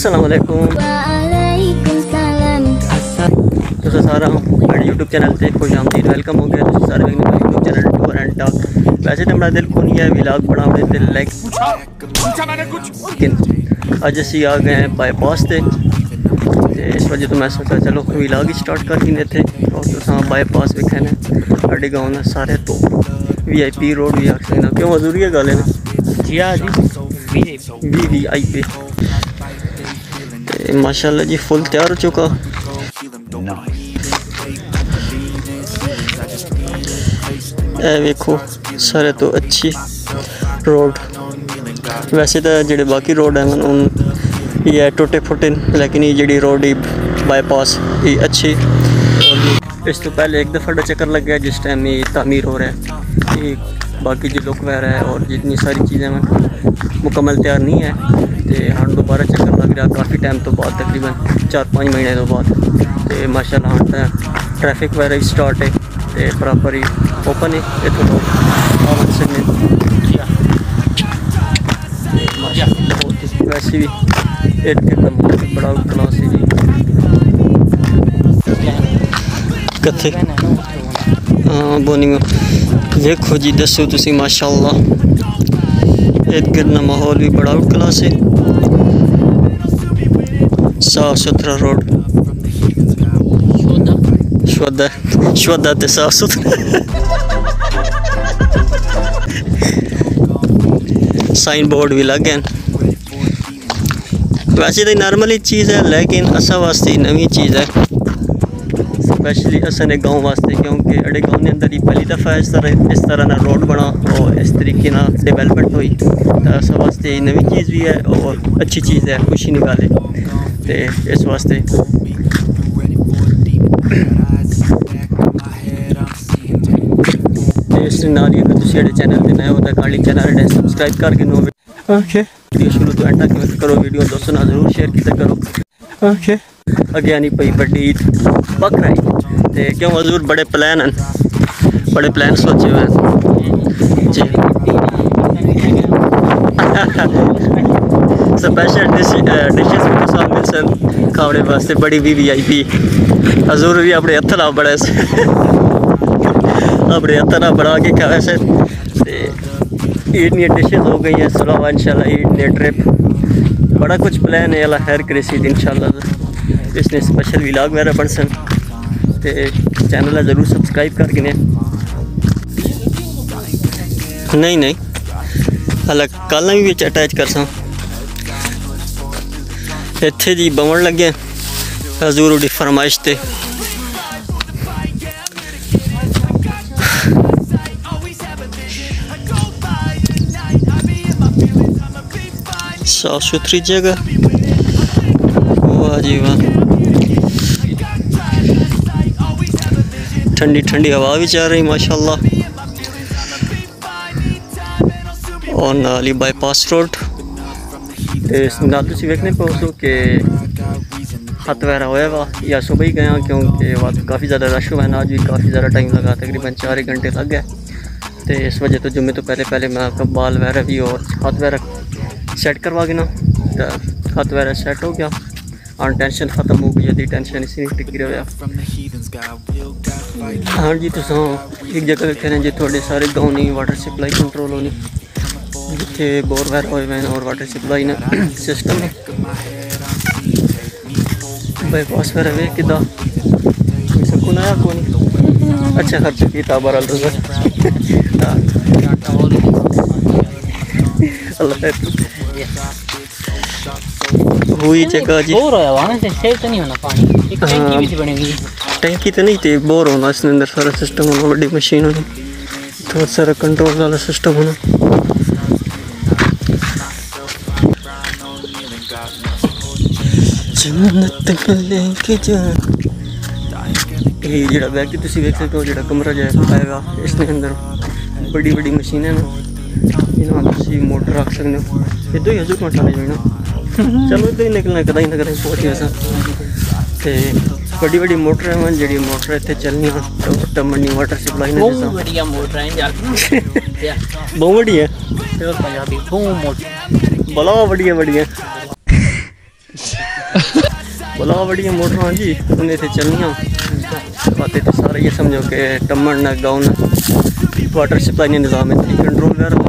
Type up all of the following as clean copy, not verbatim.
तो सारा हमारे यूट्यूब चैनल से खुश आमदीद वेलकम हो गया। तो सारे YouTube channel tour and talk. वैसे तो हमारा दिल को नहीं है व्लॉग बनाने दिल लाइक, लेकिन आज असी आ गए हैं बाईपास से, इस वजह तो मैं सोचा चलो व्लॉग ही स्टार्ट कर ही देते। और तो बाईपास भी खाने साढ़े गाँव में सारे तो VIP रोड भी आख सकना क्यों मजूरी है गल जी हाँ जी VIP। माशाल्लाह जी फुल तैयार हो चुका। देखो सारे तो अच्छी रोड, वैसे तो जेडे बाकी रोड है ये टूटे फुटे, लेकिन ये जी रोड ही बाईपास ये अच्छी। इस तो पहले एक दफ़ा चक्कर लग गया जिस टाइम ये तामीर हो रहा है, ये बाकी जो लुक वगैरह है और जितनी सारी चीज़ें हैं मुकम्मल तैयार नहीं है। तो हाँ दोबारा चक्कर लग रहा काफ़ी टाइम तो बाद, तकरीबन 4-5 महीने तो बाद माशाल्लाह हाँ ट्रैफिक वगैरह ही स्टार्ट है तो बराबर ही ओपन है। ये तो वैसे भी एक बड़ा क्लास है कथे हाँ बोनिंग। देखो जी दसो तुसी माशाल्लाह इर्द गिर्द ना माहौल भी बड़ा आउट क्लास है, साफ सुथरा रोड शोधा तो साफ सुथरा साइन बोर्ड भी लग गए। वैसे तो नॉर्मली चीज़ है लेकिन असा वास्ते नवी चीज़ है, स्पेशली असने गाँव वास्ते, क्योंकि अड़े गाँव के अंदर ही पहली दफ़ा इस तरह ना रोड बना और इस तरीके ना डेवलपमेंट हुई तो अस वास्ते नवी चीज़ भी है और अच्छी चीज़ है खुशी निकाले तो इस वास्ते। इस अगर तुम चैनल पर नए हो तो खाली चैनल सब्सक्राइब करके नो वीडियो शुरू तो एंड तक मिस करो, वीडियो दोस्तों ना जरूर शेयर किया करो। ओके अगे आनी पई बड़ी ईद बकरा ईद तो क्यों हजूर बड़े प्लान सोचे हुए जी स्पेशल डिशेस मिल सन खाने वास्ते बड़ी VIP हजूर भी अपने हत्थ ना बड़ा अपने हत्थ ना बना के खाए से ईद दी डिशेस हो गई हैं। सुलावा इंशाल्लाह ईद दी ट्रिप बड़ा कुछ प्लान है अल्लाह खैर करे ईद इंशाल्लाह। इसने स्पेशल व्लॉग वगैरह बन सन तो चैनल जरूर सब्सक्राइब करके नहीं अलग कल भी बिच अटैच कर स इतने जी बवन लगे हजूर उड़ी फरमाइश ते साफ सुथरी जगह वाह जी वाह, ठंडी ठंडी हवा भी चल रही माशाल्लाह। और नाली बाईपास रोड नाली देखने पहुँचो कि खत वगैरह होया वा या सुबह ही गया क्योंकि वह काफ़ी ज़्यादा रश हुआ है ना, आज भी काफ़ी ज़्यादा टाइम लगा तकरीबन 4 घंटे लग गए। तो इस वजह तो जुम्मे तो पहले मैं आपका बाल वगैरह भी और खत वगैरह सेट करवा के ना तो खत वगैरह सेट हो गया और टेंशन ख़त्म हो गई थी, टेंशन इसी टिकी रहा। हाँ जी तुस एक जगह वेखने जी थोड़े सारे गाँव नहीं वाटर सप्लाई कंट्रोल होनी जिते बोर वैर होए हुए और वाटर सप्लाई ने सिस्टम है बाईपास वगैरह वे कि सकून आया को नहीं अच्छा खर्च किया बहरहाल हुई जगह जी बोर होया वहां से सेव तो नहीं होना पानी, एक टैंकी भी बनेगी, टैंकी तो नहीं थी बोर होना, इसमें अंदर सारा सिस्टम होना, बड़ी मशीन होनी, थोड़ा सारा कंट्रोल वाला सिस्टम होना। जन्नत लेके जा ये जड़ा बैग तुसी देख सकते हो, जड़ा कमरा जाएगा इसमें अंदर बड़ी बड़ी मशीन है ना, इन्होंने तुम मोटर रख सकते हो इधर ही हजू घंटा जाना चलो इधर ही निकलना कहीं ना कहीं पहुँच गया तो बड़ी बड़ी मोटर है जी, मोटर इतने चलनी टमनी वाटर सप्लाई बहुत बड़ी है बड़ा बढ़िया बुलाओ बड़िया मोटर जी उन्हें थे चलनियां बातें तो सारा ये समझो कि टमर ना गाँव ना वाटर सप्लाई ने निज़ाम है कंट्रोल कर रहा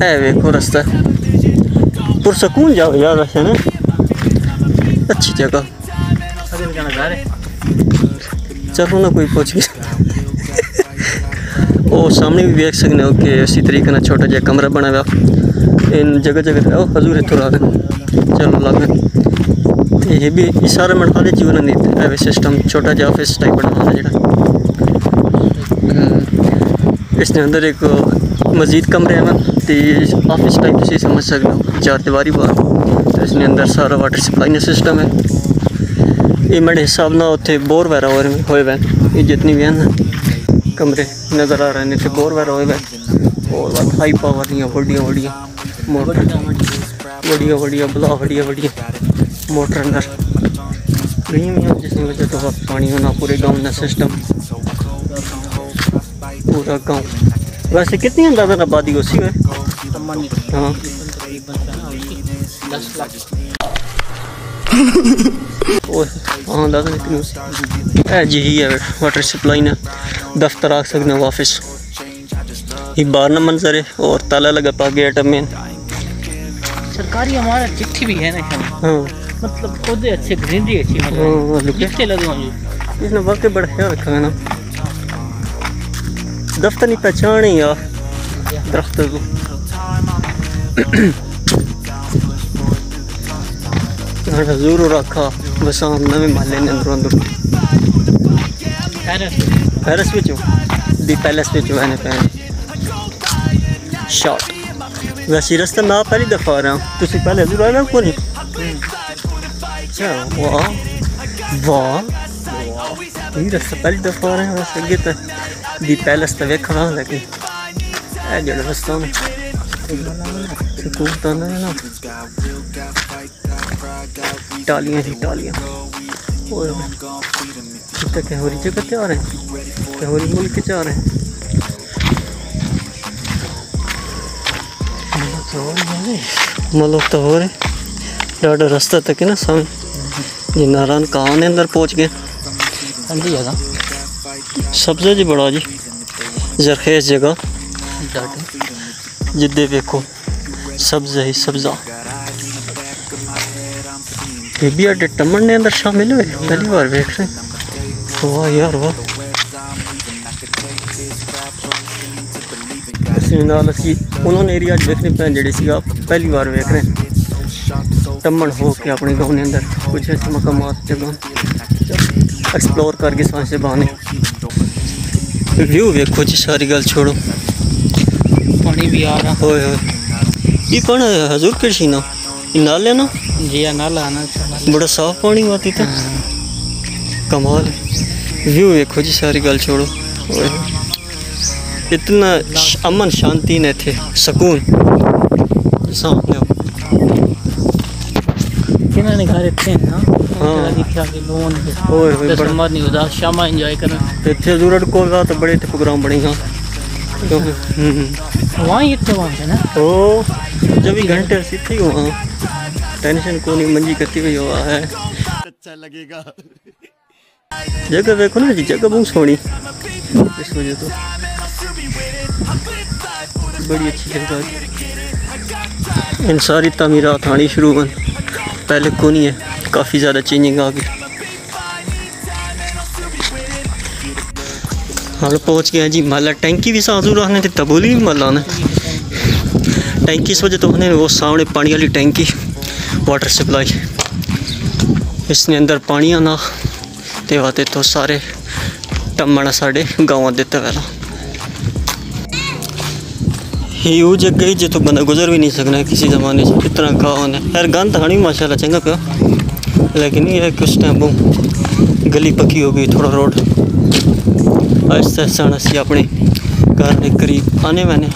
है। देखो रास्ता पुरसकून जाओ यार वैसे ना अच्छी जगह चलो ना कोई पहुँच गया वो सामने भी देख सकने हो कि उसी तरीके ना छोटा जहा कमरा बना हुआ इन जगह जगह ओ हजूर इतो ला चलो लागे ये भी इशारा मन खाली जीवन नहीं है सिस्टम छोटा जहा ऑफिस टाइप बना हुआ जरा इसके अंदर एक मजीद कमरे हैं तो ऑफिस टाइप तुम समझ सकते हो चार दीवारी बार तो इसके अंदर सारा वाटर सप्लाई का सिस्टम है। ये मेरे हिसाब ना उत्थे बोर वगैरह होए हुए हैं ये जितनी भी हैं ना कमरे नज़र आ रहे हैं इतने बोर वगैरह होए हुए हैं और बस हाई पावर दियाँ वड्डियाँ वड्डियाँ मोटर वड्डियां वड्डियां बला वड्डियां वड्डियां मोटर अंदर प्रीमियम जिसकी वजह तो पानी होना पूरे गाँव का सिस्टम पूरा गाँव। वैसे कितनी अंदाजन आबादी उसी में हाँ 10 लाख और हाँ दादा इतनी जी ही है वाटर सप्लाई ना दफ्तर आ सकते वापस ये बार ना मंजर है और ताला लगा पा गया आइटम में सरकारी हमारा चिट्ठी भी है ना हाँ मतलब खुद अच्छे ग्रीनरी अच्छी इसने वाकई बड़ा ख्याल रखा है ना दफ्तर नहीं पहचान है यार दफ्तर को हजूर रखा बस नवे महल ने अंदरों अंदर पैरस बिच दी पैलेस बिच मैंने पैन शॉट वैसे रास्ता मैं पहली दफ़ा आ रहा हूँ तुम पहले हजूर आए को नहीं वाह वाह यही रास्ता पहली दफ़ा आ रहे हैं वैसे अगे तो दी पैलेस तो वेखना लगे है जो रास्ता सुकून तो ना टालियाँ ही टालियाँ और कहरी जगह जा रहे हैं कहरी मुल्क जा रहे हैं मतलब तो हो रहे डाटा रास्ता तक है ना सामने ये नारायण कहाँ ने अंदर पहुँच गए सब्ज़ा जी बड़ा जी जरखेज जगह जिद्दे देखो सब्ज़ा ही सब्ज़ा ये भी आटे टमर ने अंदर शामिल हुए पहली बार देख रहे हैं वाह यार वाह उन्होंने एरिया देखने पे जड़ी सी आप पहली बार देख रहे हैं टमन हो के अपने गाँव के अंदर कुछ ऐसे मकामात जगह एक्सप्लोर करके सांसें बहाने व्यू देखो जी सारी गल छोड़ो पानी भी आ रहा होए होए ये कौन हजूर कृषि ना नाले ना जी नाला ना बड़ा साफ पानी आती था कमाल व्यू देखो जी सारी गल छोड़ो इतना अमन शांति ने थे सुकून सामने किना ने घर थे ना हां दिखा के लोन होए होए बड़ा मर नहीं उदास शाम एंजॉय करना थे जरूरत को रात बड़े थे प्रोग्राम बनेगा वहाँ ही थे वहाँ ना ओ जब भी घंटे सीधी वहाँ टेंशन को नहीं मंजी करती हुई हुआ है अच्छा लगेगा जगह देखो ना जी जगह बहुत सोनी इस वजह तो बड़ी अच्छी जगह इन सारी तमीरात आनी शुरू बन पहले को नहीं है काफ़ी ज़्यादा चेंजिंग आ गई। हम पहुँच गए जी माला टैंकी भी साजू रहने तो तबूली भी माला ने टैंकी इस वजह तो हमने वो सामने पानी वाली टैंकी वाटर सप्लाई इसने अंदर पानी आना ते वाते तो सारे टमण साढ़े गाँव देता पहला ही वो जगह ही जो तो बंदा गुजर भी नहीं सकना किसी ज़माने से इतना गाँव ने यार गंद हानी माशाल्लाह चंगा पे लेकिन ये कुछ टाइम वो गली पक्की हो गई थोड़ा रोड ऐसा ऐसा असी अपने घर के करीब आने मैंने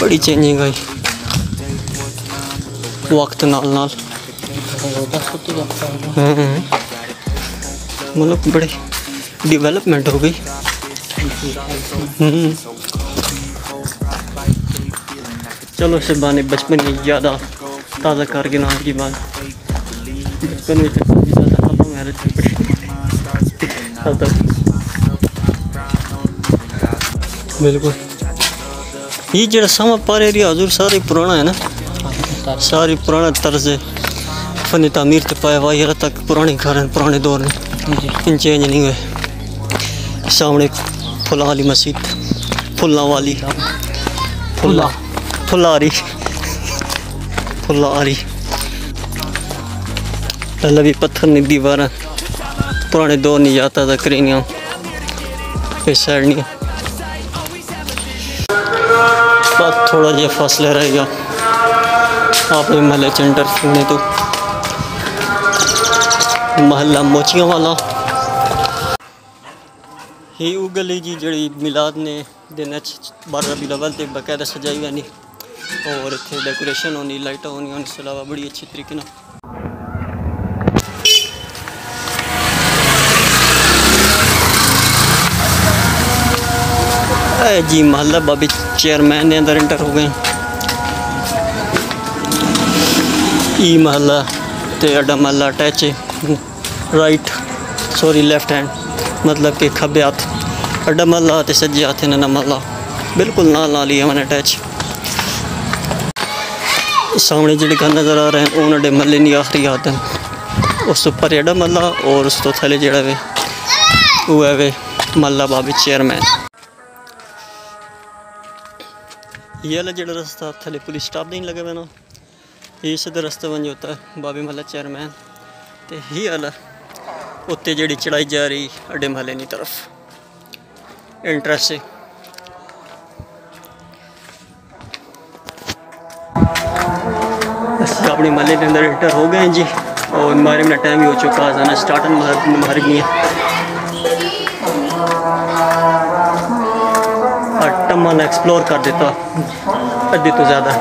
बड़ी चेंजिंग आई वक्त नाल नाल मतलब बड़ी डेवलपमेंट हो गई चलो शबाने बचपन में ज़्यादा ताज़ा कारगुनाह की बात। बचपन में काफ़ी ज़्यादा हवा मैरिज बिल्कुल ये जो सामा पार एरिया हजूर सारी पुराना है ना, सारी पुराना तर्ज फन तमीर तो पाया वायर तक पुराने घर हैं, पुराने दौर में चेंज नहीं हुए। सामने फुला वाली मस्जिद, फुला वाली फुला फुलारी फुलारी पहले भी पत्थर नहीं दीवार, पुराने दौर नहीं जाता था करेनिया इस साइड नहीं। बस थोड़ा जहा फासला रहेगा आपने महल सेंटर सुने तो महला मोचियाँ वाला ये वो गली जी जड़ी मिलाद ने दिन 12 रबी अव्वल से बकायदा सजाई जानी और इतने डेकोरेशन होनी, लाइटा होनी, और इसके अलावा बड़ी अच्छी तरीके ना। जी महला बाबी चेयरमैन ने अंदर एंटर हो गए। ई महला ते अड्डा महला अटैच है, राइट सॉरी लेफ्ट हैंड मतलब कि खब्बे हाथ अड्डा महला ते सज्जे हाथ है ना महला बिल्कुल ना ला लिया मैंने अटैच। सामने जो घर नज़र आ रहे हैं उन्होंने महल की आखिरी हाथ है, उस पर अड्डा महला और उस तो थले जड़ा वे वो है वे महला बाबी चेयरमैन। ये वाला जो रास्ता थले पुलिस स्टाफ नहीं लगे मैंने, ये सीधा रास्ता बन होता है बाबी महला चेयरमैन तो ही वाला उत्ते जी चढ़ाई जा रही अड्डे महल की तरफ इंटरेस्ट से। अपने महल के अंदर एंटर हो गए जी और मारे में टाइम भी हो चुका है ना स्टार्ट मार गई एक्सप्लोर कर देता अभी तो ज़्यादा